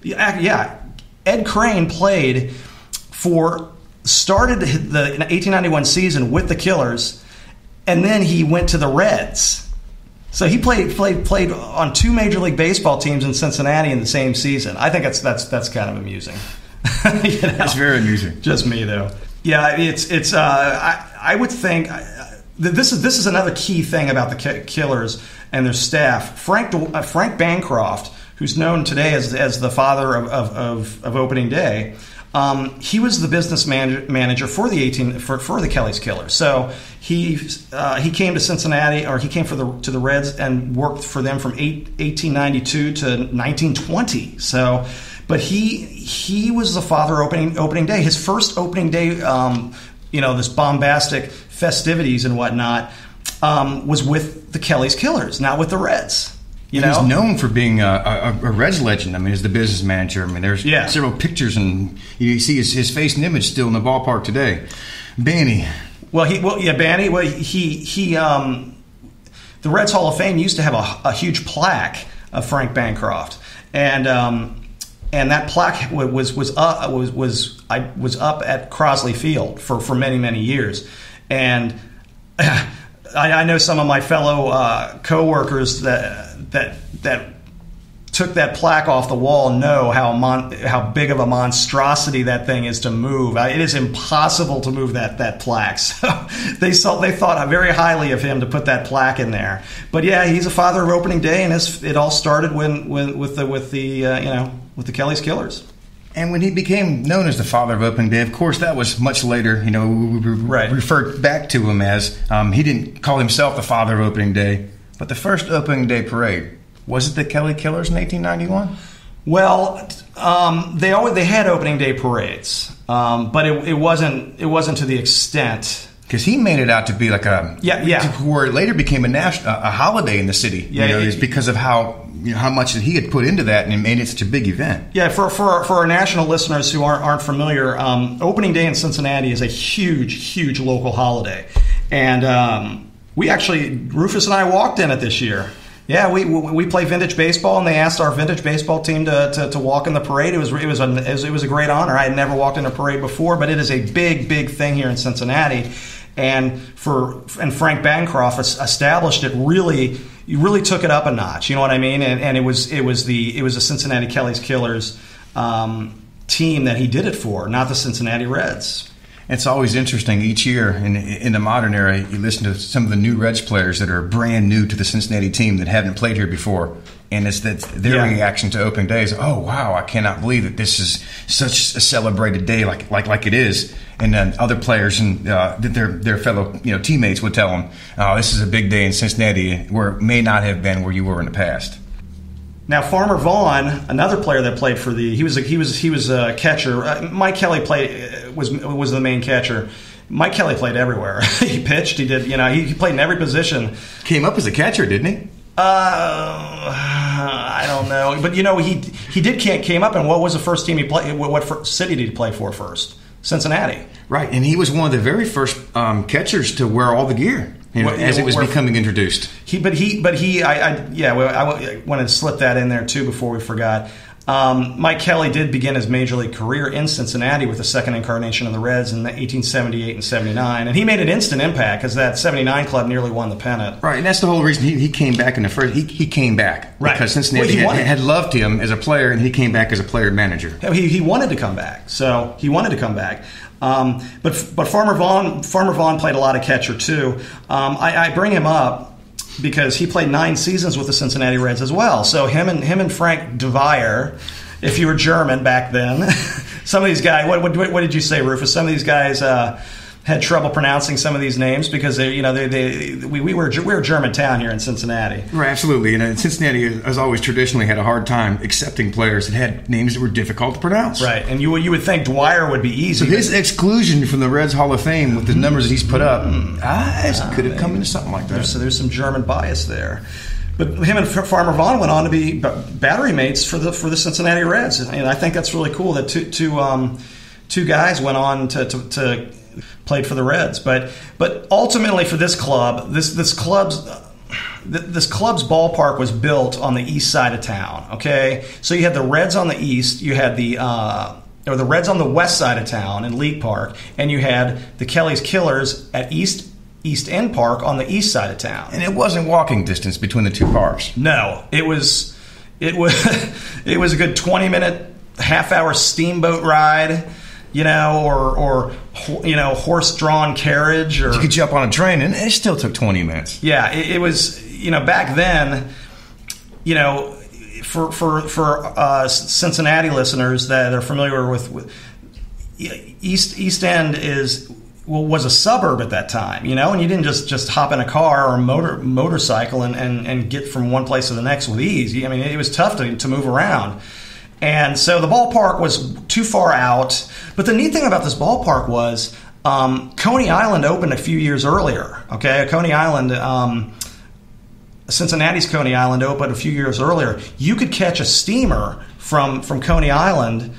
yeah, Ed Crane played for started the eighteen ninety-one season with the Killers, and then he went to the Reds. So he played played played on two Major League Baseball teams in Cincinnati in the same season. I think that's that's that's kind of amusing. You know? It's very amusing. Just me though. Yeah, it's it's. Uh, I I would think. This is this is another key thing about the Killers and their staff. Frank uh, Frank Bancroft, who's known today as as the father of of, of, of opening day, um, he was the business man, manager for the eighteen for, for the Kelly's Killers. So he uh, he came to Cincinnati, or he came for the to the Reds and worked for them from eight, eighteen ninety-two to nineteen twenty. So. But he he was the father of opening opening day. His first opening day. Um, you know, this bombastic festivities and whatnot, um, was with the Kelly's Killers, not with the Reds. You know? He was known for being a, a, a Reds legend. I mean, as the business manager. I mean, there's yeah. several pictures, and you see his, his face and image still in the ballpark today. Banny. Well, he, well, yeah, Banny. Well, he, he, um, the Reds Hall of Fame used to have a, a huge plaque of Frank Bancroft, and um, and that plaque was was uh, was was. I was up at Crosley Field for, for many, many years. And I, I know some of my fellow uh, co-workers that, that that took that plaque off the wall know how mon- how big of a monstrosity that thing is to move. I, it is impossible to move that, that plaque. So they, saw, they thought very highly of him to put that plaque in there. But, yeah, he's a father of opening day, and his, it all started when, when with the, with the uh, you know, with the Kelly's Killers. And when he became known as the father of opening day, of course, that was much later. You know, we right. referred back to him as um, he didn't call himself the father of opening day. But the first opening day parade, was it the Kelly Killers in eighteen ninety-one? Well, um, they always they had opening day parades, um, but it, it wasn't it wasn't to the extent. Because he made it out to be like a yeah yeah where it later became a national a holiday in the city. Yeah, you know, it's because of how you know, how much that he had put into that, and it made it such a big event. Yeah, for for for our national listeners who aren't aren't familiar, um, opening day in Cincinnati is a huge huge local holiday, and um, we actually Rufus and I walked in it this year. Yeah, we we play vintage baseball, and they asked our vintage baseball team to, to, to walk in the parade. It was it was a, it was a great honor. I had never walked in a parade before, but it is a big big thing here in Cincinnati, and for and Frank Bancroft established it. Really, you really took it up a notch. You know what I mean? And, and it was it was the it was the Cincinnati Kelly's Killers um, team that he did it for, not the Cincinnati Reds. It's always interesting each year in, in the modern era, you listen to some of the new Reds players that are brand new to the Cincinnati team that haven't played here before. And it's that their yeah. reaction to opening day is, oh, wow, I cannot believe that this is such a celebrated day like like, like it is. And then other players and uh, their their fellow you know teammates would tell them, oh, this is a big day in Cincinnati where it may not have been where you were in the past. Now, Farmer Vaughn, another player that played for the he was a, he was he was a catcher. Mike Kelly played was was the main catcher, Mike Kelly played everywhere. He pitched. He did. You know, he, he played in every position. Came up as a catcher, didn't he? Uh, I don't know, but you know, he he did came up. And what was the first team he played? What, what city did he play for first? Cincinnati. Right, and he was one of the very first um, catchers to wear all the gear. You know, well, as it was where, becoming introduced. He, but he, but he, I, I yeah, I, I wanted to slip that in there too before we forgot. Um, Mike Kelly did begin his major league career in Cincinnati with the second incarnation of the Reds in eighteen seventy-eight and seventy-nine, and he made an instant impact because that seventy-nine club nearly won the pennant. Right, and that's the whole reason he, he came back in the first. He, he came back right. because Cincinnati well, had, had loved him as a player, and he came back as a player manager. He he wanted to come back, so he wanted to come back. Um, but but Farmer Vaughn Farmer Vaughn played a lot of catcher too. Um, I, I bring him up because he played nine seasons with the Cincinnati Reds as well. So him and him and Frank Dwyer, if you were German back then, some of these guys. What, what what did you say, Rufus? Some of these guys uh, had trouble pronouncing some of these names because they, you know, they, they we, we were we were a German town here in Cincinnati. Right, absolutely. And Cincinnati, as always, traditionally had a hard time accepting players that had names that were difficult to pronounce. Right, and you you would think Dwyer would be easy. So his exclusion from the Reds Hall of Fame with the numbers that he's put up, mm-hmm. I could have come into something like that. So there's some German bias there. But him and Farmer Vaughn went on to be battery mates for the for the Cincinnati Reds, and I think that's really cool that two two um, two guys went on to to. to played for the Reds, but but ultimately for this club, this this club's this club's ballpark was built on the east side of town. Okay, so you had the Reds on the east, you had the uh, or the Reds on the west side of town in League Park, and you had the Kelly's Killers at East East End Park on the east side of town. And it wasn't walking distance between the two parks. No, it was it was it was a good twenty minute, half hour steamboat ride. You know, or, or you know, horse-drawn carriage. Or you could jump on a train, and it still took twenty minutes. Yeah, it, it was, you know, back then, you know, for for, for uh, Cincinnati listeners that are familiar with, with East East End is well, was a suburb at that time, you know, and you didn't just, just hop in a car or a motor, motorcycle and, and, and get from one place to the next with ease. I mean, it was tough to, to move around. And so the ballpark was too far out. But the neat thing about this ballpark was um, Coney Island opened a few years earlier. Okay, Coney Island, um, Cincinnati's Coney Island opened a few years earlier. You could catch a steamer from, from Coney Island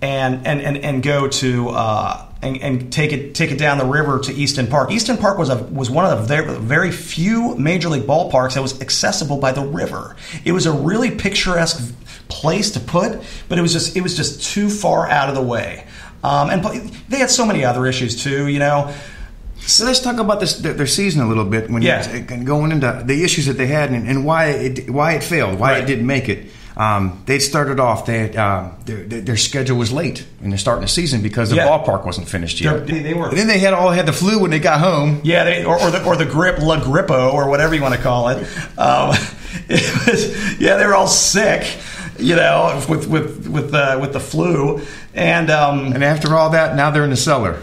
and and, and, and go to uh, and, and take it take it down the river to East End Park. East End Park was a was one of the very few major league ballparks that was accessible by the river. It was a really picturesque place to put, but it was just it was just too far out of the way, um, and they had so many other issues too, you know. So let's talk about this their season a little bit when yeah. you, going into the issues that they had and, and why it why it failed, why right. it didn't make it. Um, they'd started off; they had, uh, their, their schedule was late in the start of the season because the yeah. ballpark wasn't finished yet. They, they were. And then they had all had the flu when they got home. Yeah, they, or, or the or the grip, La Grippo, or whatever you want to call it. Um, it was, yeah, they were all sick. You know, with with with uh, with the flu, and um, and after all that, now they're in the cellar.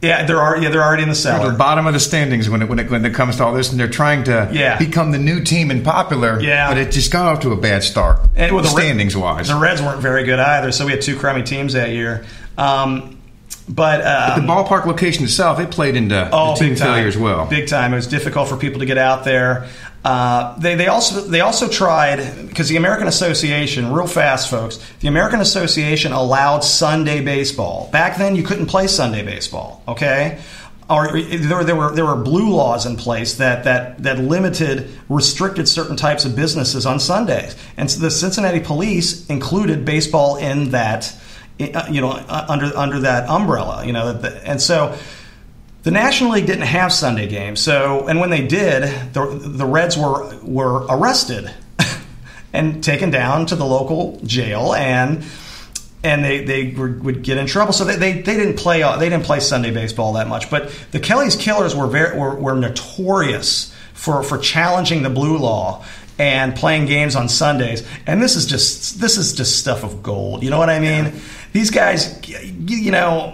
Yeah, they're already yeah, they're already in the cellar. They're at the bottom of the standings when it when it when it comes to all this, and they're trying to yeah. become the new team and popular. Yeah. But it just got off to a bad start. And well, the standings Red, wise, the Reds weren't very good either, so we had two crummy teams that year. Um, But, um, but the ballpark location itself, it played into oh, the team failure as well. Big time. It was difficult for people to get out there. Uh, they they also they also tried, because the American Association, real fast, folks, the American Association allowed Sunday baseball. Back then, you couldn't play Sunday baseball, okay? Or there, there were there were blue laws in place that that that limited, restricted certain types of businesses on Sundays. And so the Cincinnati police included baseball in that you know, under under that umbrella, you know, and so the National League didn't have Sunday games. So, and when they did, the the Reds were were arrested and taken down to the local jail, and and they they were, would get in trouble. So they, they they didn't play they didn't play Sunday baseball that much. But the Kelly's Killers were very were, were notorious for for challenging the blue law and playing games on Sundays. And this is just this is just stuff of gold. You know what I mean? Yeah. These guys, you know,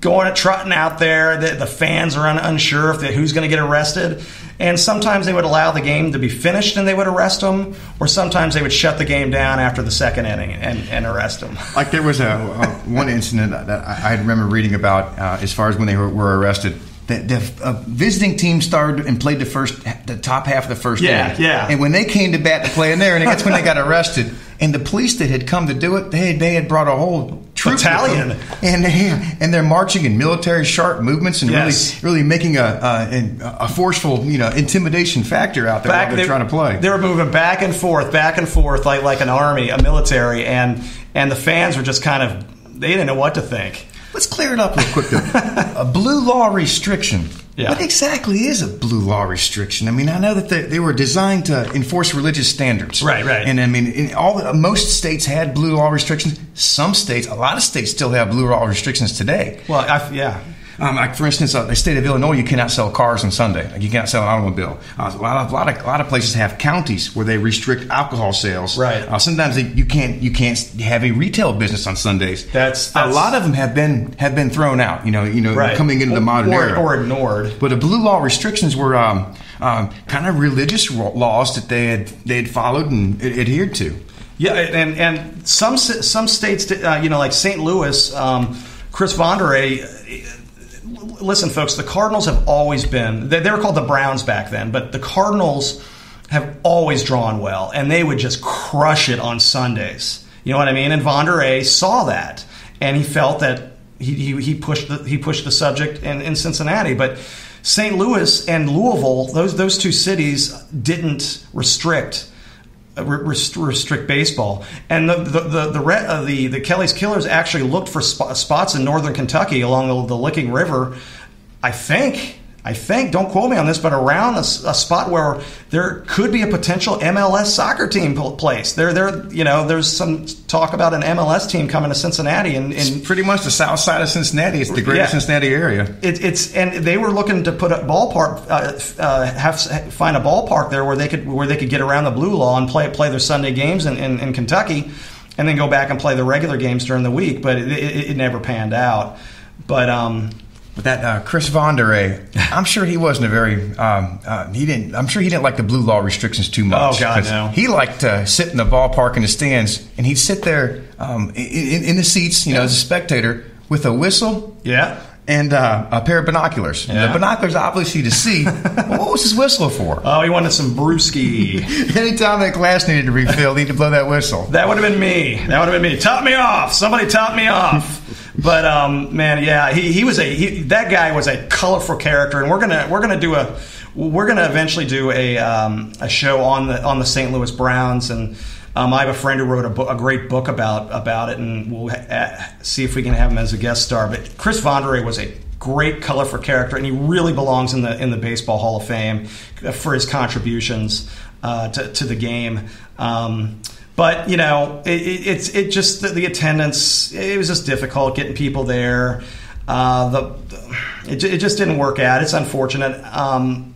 going trotting out there. The, the fans are un, unsure if they, who's going to get arrested. And sometimes they would allow the game to be finished and they would arrest them, or sometimes they would shut the game down after the second inning and, and arrest them. Like there was a, a one incident that I, I remember reading about uh, as far as when they were, were arrested. The, the uh, visiting team started and played the first, the top half of the first yeah, inning. Yeah, yeah. And when they came to bat to play in there, and that's when they got arrested. And the police that had come to do it, they had, they had brought a whole troop battalion, and they, and they're marching in military sharp movements and yes. really, really making a, a a forceful, you know, intimidation factor out there back, while they're they, trying to play. They were moving back and forth, back and forth, like like an army, a military, and and the fans were just kind of, they didn't know what to think. Let's clear it up real quick, though. A blue law restriction. Yeah. What exactly is a blue law restriction? I mean, I know that they, they were designed to enforce religious standards. Right, right. And I mean, in all the, most states had blue law restrictions. Some states, a lot of states still have blue law restrictions today. Well, I, yeah. Um, like for instance, uh, the state of Illinois, you cannot sell cars on Sunday. Like you cannot sell an automobile. Uh, a lot of, lot of, lot of places have counties where they restrict alcohol sales. Right. Uh, sometimes they, you can't, you can't have a retail business on Sundays. That's, that's a lot of them have been have been thrown out. You know, you know, right. coming into or, the modern or, era or ignored. But the blue law restrictions were um, um, kind of religious laws that they had they had followed and adhered to. Yeah, and and some some states, uh, you know, like Saint Louis, um, Chris Von der Ahe. Listen, folks, the Cardinals have always been, they were called the Browns back then, but the Cardinals have always drawn well, and they would just crush it on Sundays. You know what I mean? And Von der Ahe saw that, and he felt that he, he, he, pushed, the, he pushed the subject in, in Cincinnati. But Saint Louis and Louisville, those, those two cities didn't restrict restrict baseball, and the the the the, uh, the the Kelly's Killers actually looked for sp- spots in northern Kentucky along the, the Licking River. I think I think don't quote me on this, but around a, a spot where there could be a potential M L S soccer team place. There there you know there's some talk about an M L S team coming to Cincinnati, and, and it's pretty much the south side of Cincinnati. It's the greater yeah, Cincinnati area. It, it's and they were looking to put a ballpark, uh, uh, have find a ballpark there where they could where they could get around the blue law and play play their Sunday games in, in, in Kentucky, and then go back and play the regular games during the week. But it, it, it never panned out. But um. But that uh, Chris Von der Ahe, I'm sure he wasn't a very um, uh, he didn't. I'm sure he didn't like the blue law restrictions too much. Oh God, no. He liked to sit in the ballpark in the stands, and he'd sit there um, in, in the seats, you know, yeah. as a spectator with a whistle, yeah, and uh, a pair of binoculars. Yeah. And the binoculars obviously to see. Well, what was his whistle for? Oh, he wanted some brewski. Anytime that glass needed to refill, he'd blow that whistle. That would have been me. That would have been me. Top me off. Somebody top me off. But um, man, yeah, he, he was a he, that guy was a colorful character, and we're gonna we're gonna do a we're gonna eventually do a um, a show on the on the Saint Louis Browns, and um, I have a friend who wrote a, book, a great book about about it, and we'll ha- see if we can have him as a guest star. But Chris Von der Ahe was a great colorful character, and he really belongs in the in the Baseball Hall of Fame for his contributions uh, to to the game. Um, But, you know, it, it, it's it just the, the attendance, it was just difficult getting people there. Uh, the it, it just didn't work out. It's unfortunate. Um,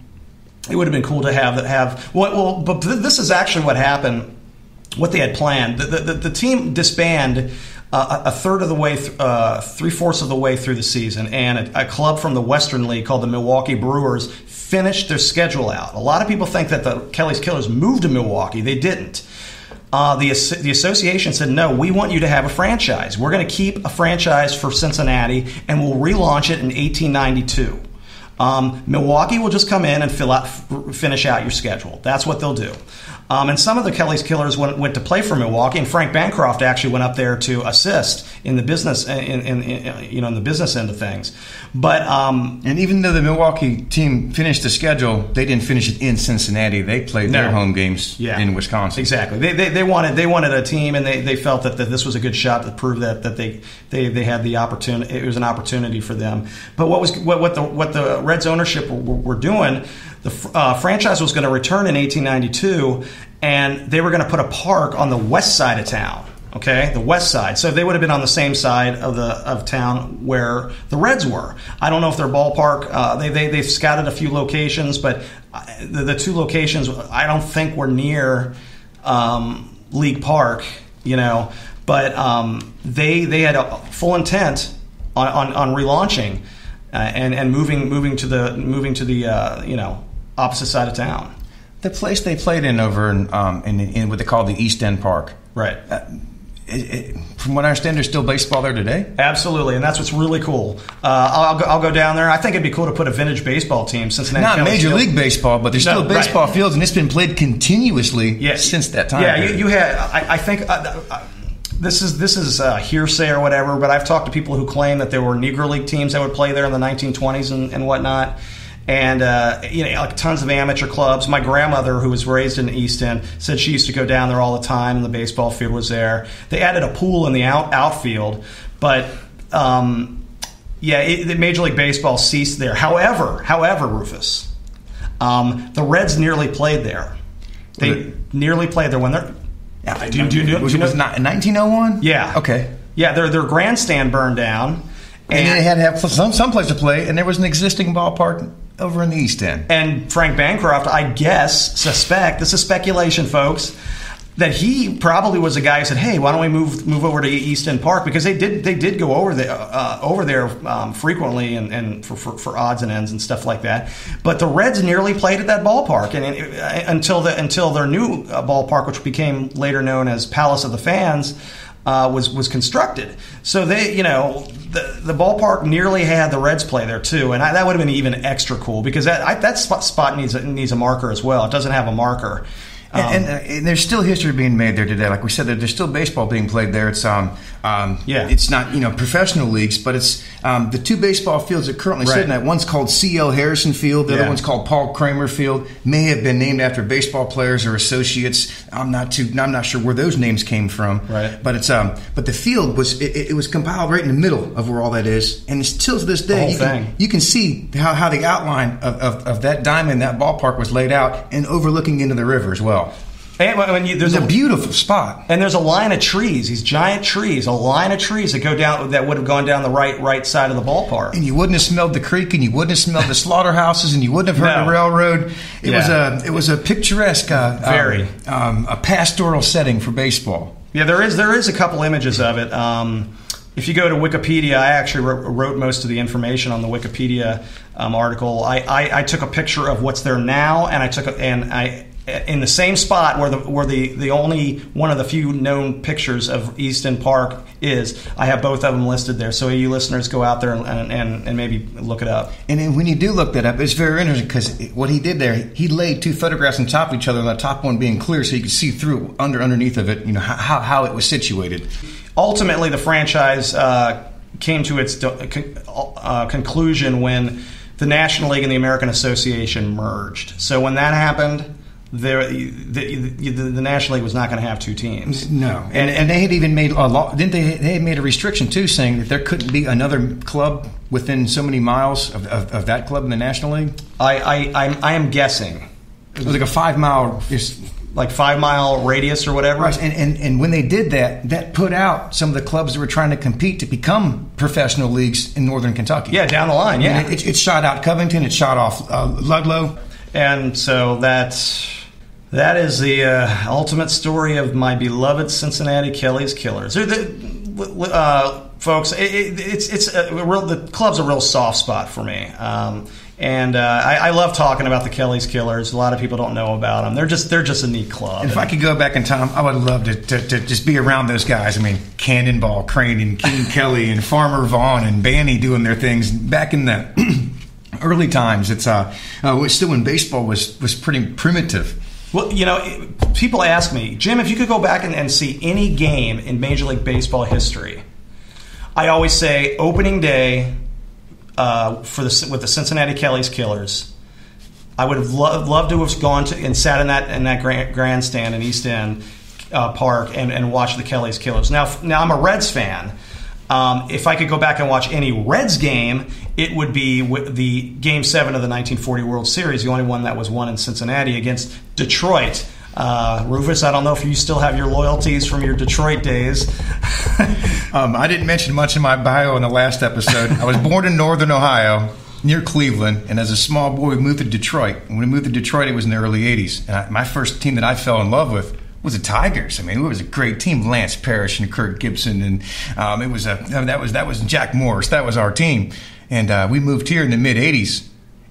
it would have been cool to have that have. Well, well, but this is actually what happened, what they had planned. The, the, the team disbanded uh, a third of the way, th- uh, three-fourths of the way through the season, and a, a club from the Western League called the Milwaukee Brewers finished their schedule out. A lot of people think that the Kelly's Killers moved to Milwaukee. They didn't. Uh, the the association said, no, we want you to have a franchise. We're going to keep a franchise for Cincinnati, and we'll relaunch it in eighteen ninety-two. Um, Milwaukee will just come in and fill out, f- finish out your schedule. That's what they'll do. Um, and some of the Kelly's Killers went, went to play for Milwaukee, and Frank Bancroft actually went up there to assist in the business, in, in, in, you know, in the business end of things. But um, and even though the Milwaukee team finished the schedule, they didn't finish it in Cincinnati. They played no, their home games yeah, in Wisconsin. Exactly. They, they they wanted they wanted a team, and they, they felt that, that this was a good shot to prove that that they they, they had the opportunity. It was an opportunity for them. But what was what, what the what the Reds ownership were, were doing, the uh, franchise was going to return in eighteen ninety-two, and they were going to put a park on the west side of town. Okay, the west side. So they would have been on the same side of the of town where the Reds were. I don't know if their ballpark. Uh, they they they've scouted a few locations, but the, the two locations I don't think were near um, League Park. You know, but um, they they had a full intent on on, on relaunching. Uh, and and moving moving to the moving to the uh, you know opposite side of town. The place they played in over in, um, in, in what they call the East End Park. Right. Uh, It, it, from what I understand, there's still baseball there today? Absolutely, and that's what's really cool. Uh, I'll, go, I'll go down there. I think it'd be cool to put a vintage baseball team. Cincinnati Not Kelly's Major Killers. League Baseball, but there's no, still baseball right. fields, and it's been played continuously yeah. since that time. Yeah, you, you had, I, I think, uh, uh, this is this is uh, hearsay or whatever, but I've talked to people who claim that there were Negro League teams that would play there in the nineteen twenties and, and whatnot. And, uh, you know, like tons of amateur clubs. My grandmother, who was raised in the East End, said she used to go down there all the time, and the baseball field was there. They added a pool in the out, outfield, but, um, yeah, it, the Major League Baseball ceased there. However, however, Rufus, um, the Reds nearly played there. They it, nearly played there when they're... Yeah, I do, do, do, was, do you know? It was not, nineteen oh one? Yeah. Okay. Yeah, their, their grandstand burned down. And, and then they had to have some, some place to play, and there was an existing ballpark over in the East End. And Frank Bancroft, I guess, suspect, this is speculation, folks, that he probably was a guy who said, "Hey, why don't we move move over to East End Park?" Because they did they did go over there uh, over there um, frequently and, and for, for, for odds and ends and stuff like that. But the Reds nearly played at that ballpark, and, and uh, until the until their new uh, ballpark, which became later known as Palace of the Fans, uh, was was constructed. So they, you know. The, the ballpark nearly had the Reds play there too, and I, that would have been even extra cool because that I, that spot, spot needs a, needs a marker as well. It doesn't have a marker, um, and, and, and there's still history being made there today. Like we said, there's still baseball being played there. It's um, um yeah. it's not you know professional leagues, but it's um, the two baseball fields that currently right. sit in that one's called C L Harrison Field, the yeah. other one's called Paul Kramer Field. May have been named after baseball players or associates. I'm not too I'm not sure where those names came from. Right, but it's um, but the field was it, it was compiled right in the middle of of where all that is, and still to this day you can, you can see how, how the outline of, of, of that diamond, that ballpark, was laid out and overlooking into the river as well. And when you, there's it's a beautiful spot, and there's a line of trees, these giant trees, a line of trees that go down that would have gone down the right right side of the ballpark, and you wouldn't have smelled the creek, and you wouldn't have smelled the slaughterhouses, and you wouldn't have heard no. the railroad. It yeah. was a it was a picturesque, uh, very um, um, a pastoral setting for baseball. Yeah, there is there is a couple images of it. Um, If you go to Wikipedia, I actually wrote most of the information on the Wikipedia um, article. I, I, I took a picture of what's there now, and I took a, and I in the same spot where the where the, the only one of the few known pictures of East End Park is. I have both of them listed there, so you listeners go out there and and, and maybe look it up. And then when you do look that up, it's very interesting because what he did there, he laid two photographs on top of each other, and the top one being clear, so you could see through under underneath of it, you know how how it was situated. Ultimately, the franchise uh, came to its uh, conclusion when the National League and the American Association merged. So when that happened, there, the, the, the National League was not going to have two teams. No, and and they had even made a law. Didn't they? They had made a restriction too, saying that there couldn't be another club within so many miles of, of, of that club in the National League. I I I'm, I am guessing it was like a five mile. Like five mile radius or whatever. Right. And, and and when they did that, that put out some of the clubs that were trying to compete to become professional leagues in northern Kentucky. Yeah, down the line. Yeah, it, it, it shot out Covington. It shot off uh, Ludlow. And so that's that is the uh, ultimate story of my beloved Cincinnati Kelly's Killers. They're the, uh, folks, it, it, it's it's a real, the club's a real soft spot for me. Um, And uh, I, I love talking about the Kelly's Killers. A lot of people don't know about them. They're just they're just a neat club. And if and I could go back in time, I would love to, to, to just be around those guys. I mean, Cannonball Crane and King Kelly and Farmer Vaughn and Banny doing their things back in the early times. It's uh, uh, still when baseball was was pretty primitive. Well, you know, people ask me, Jim, if you could go back and, and see any game in Major League Baseball history, I always say opening day. Uh, for the with the Cincinnati Kelly's Killers, I would have lo- loved to have gone to and sat in that in that grand, grandstand in East End uh, Park and, and watched the Kelly's Killers. Now, now I'm a Reds fan. Um, if I could go back and watch any Reds game, it would be with the Game Seven of the nineteen forty World Series, the only one that was won in Cincinnati against Detroit. Uh, Rufus, I don't know if you still have your loyalties from your Detroit days. um, I didn't mention much in my bio in the last episode. I was born in northern Ohio, near Cleveland, and as a small boy, we moved to Detroit. And when we moved to Detroit, it was in the early eighties. And I, my first team that I fell in love with was the Tigers. I mean, it was a great team. Lance Parrish and Kirk Gibson, and um, it was a that was that was Jack Morris. That was our team. And uh, we moved here in the mid eighties,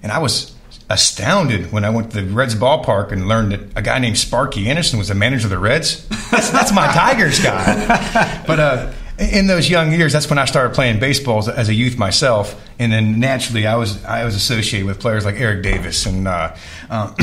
and I was. astounded when I went to the Reds ballpark and learned that a guy named Sparky Anderson was the manager of the Reds. That's, that's my Tigers guy. But uh, in those young years, that's when I started playing baseball as, as a youth myself. And then naturally, I was I was associated with players like Eric Davis, and uh, uh,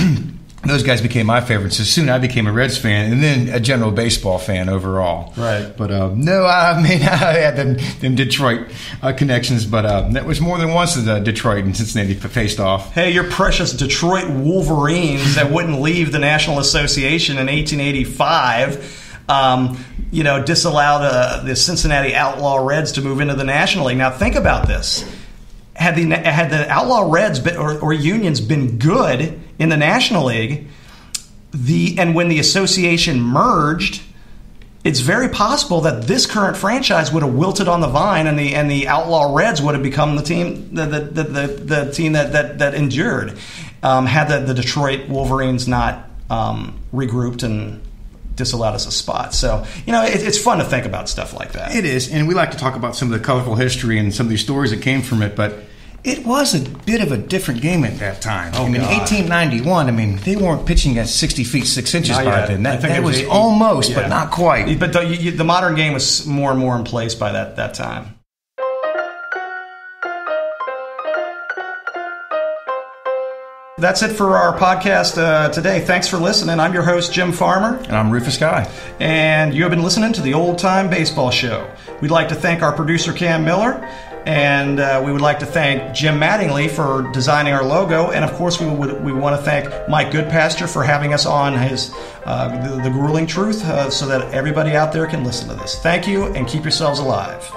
those guys became my favorites. So soon I became a Reds fan, and then a general baseball fan overall. Right. But uh, no, I mean I had them, them Detroit uh, connections, but uh, that was more than once that uh, Detroit and Cincinnati faced off. Hey, your precious Detroit Wolverines that wouldn't leave the National Association in eighteen eighty-five. Um, you know, disallowed uh, the Cincinnati Outlaw Reds to move into the National League. Now think about this. Had the had the Outlaw Reds been, or, or Unions been good in the National League, the and when the association merged, it's very possible that this current franchise would have wilted on the vine, and the and the Outlaw Reds would have become the team the the the, the, the team that that, that endured um, had the, the Detroit Wolverines not um, regrouped and disallowed us a spot. So, you know, it, it's fun to think about stuff like that. It is, and we like to talk about some of the colorful history and some of these stories that came from it, but it was a bit of a different game at that time. Oh, I mean, God. eighteen ninety-one, I mean, they weren't pitching at sixty feet, six inches not by yet. Then. That, that was, was almost, yeah. but not quite. But the, you, the modern game was more and more in place by that, that time. That's it for our podcast uh, today. Thanks for listening. I'm your host, Jim Farmer. And I'm Rufus Guy. And you have been listening to the Old Time Baseball Show. We'd like to thank our producer, Cam Miller. And uh, we would like to thank Jim Mattingly for designing our logo. And, of course, we would we want to thank Mike Goodpasture for having us on his uh, the, the Grueling Truth uh, so that everybody out there can listen to this. Thank you, and keep yourselves alive.